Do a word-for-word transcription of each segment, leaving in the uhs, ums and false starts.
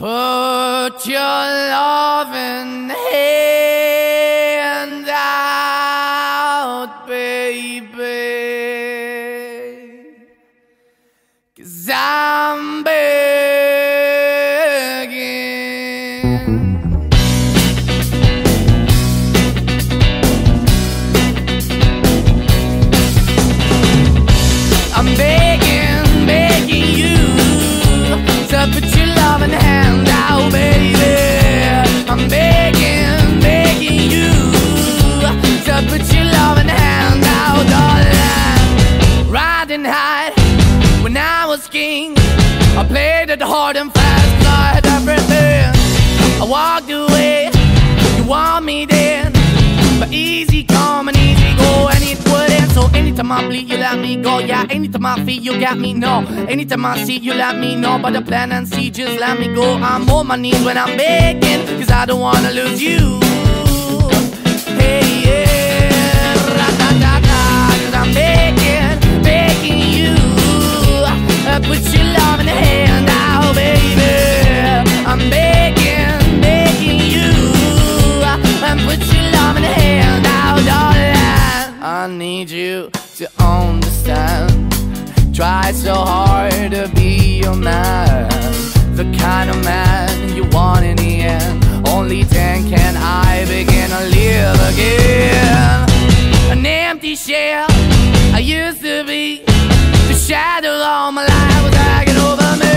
Put your loving hand out, baby, 'cause I'm begging. I'm begging, begging you to put your loving hand out, baby. I'm begging, begging you to put your loving hand out, darling. Riding high when I was king, I played it hard and fast, blood everything. I walked away, you want me then, but easy come and easy go, and it wouldn't. So anytime I bleed, you let me go. Yeah, anytime I feel, you got me, no. Anytime I see, you let me know. But the plan and see, just let me go. I'm on my knees when I'm begging, 'cause I don't wanna lose you. Hey, yeah, ra-da-da-da. 'Cause I'm begging, begging you, put your love in the hand now, baby. I'm begging, begging you, put your love in the hand now, darling. I need you to understand, try so hard to be your man, the kind of man you want in the end. Only then can I begin to live again. An empty shell I used to be, the shadow all my life was hanging over me.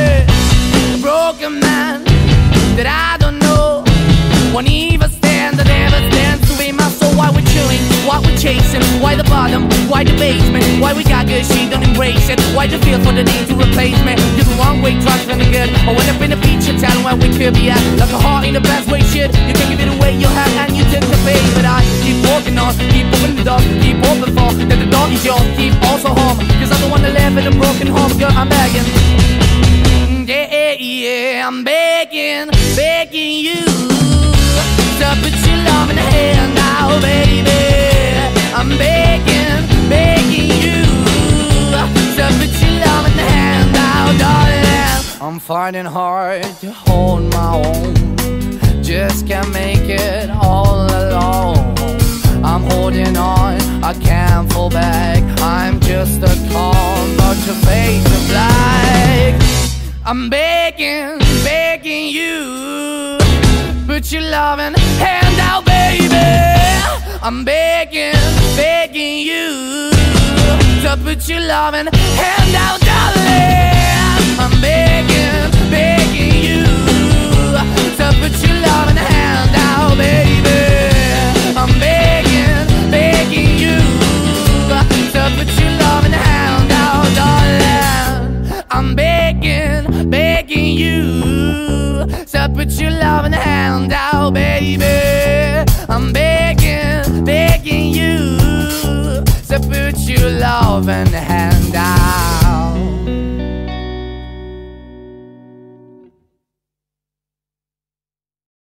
A broken man that I don't know, won't even stand, I never stand to be my soul. Why we're chilling, why we're chasing, why the bottom, why the basement, why we got good, she don't embrace it, why the feel for the need to replace me. You're the wrong way, trying to find the good. I went up in the feature town where we could be at, like a heart in the best way, shit. You can give it away, you have, and you take the pay. But I keep walking on, keep opening the door, keep open for, that the dog is yours, keep also home, 'cause I don't wanna live in a broken home, girl, I'm begging. Yeah, yeah, yeah, I'm begging, begging you to put your love in the hand now, baby. I'm begging, begging you to put your love in the hand out, darling. I'm finding hard to hold my own, just can't make it all alone. I'm holding on, I can't fall back, I'm just a call, but your face is black. I'm begging, begging you, put your loving hand out, baby. I'm begging, begging you to put your loving hand out, darling. I'm begging, begging you to put your loving hand out, baby. I'm begging, begging you to put your loving hand out, darling. I'm begging, begging you to put your loving hand out, baby. I'm begging, begging you to put your love in the hand out.